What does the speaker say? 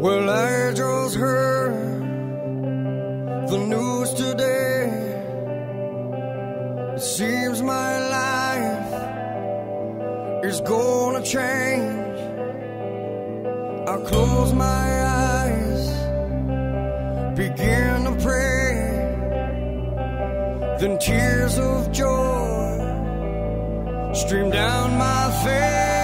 Well, I just heard the news today. It seems my life is gonna change. I close my eyes, begin to pray. Then tears of joy stream down my face.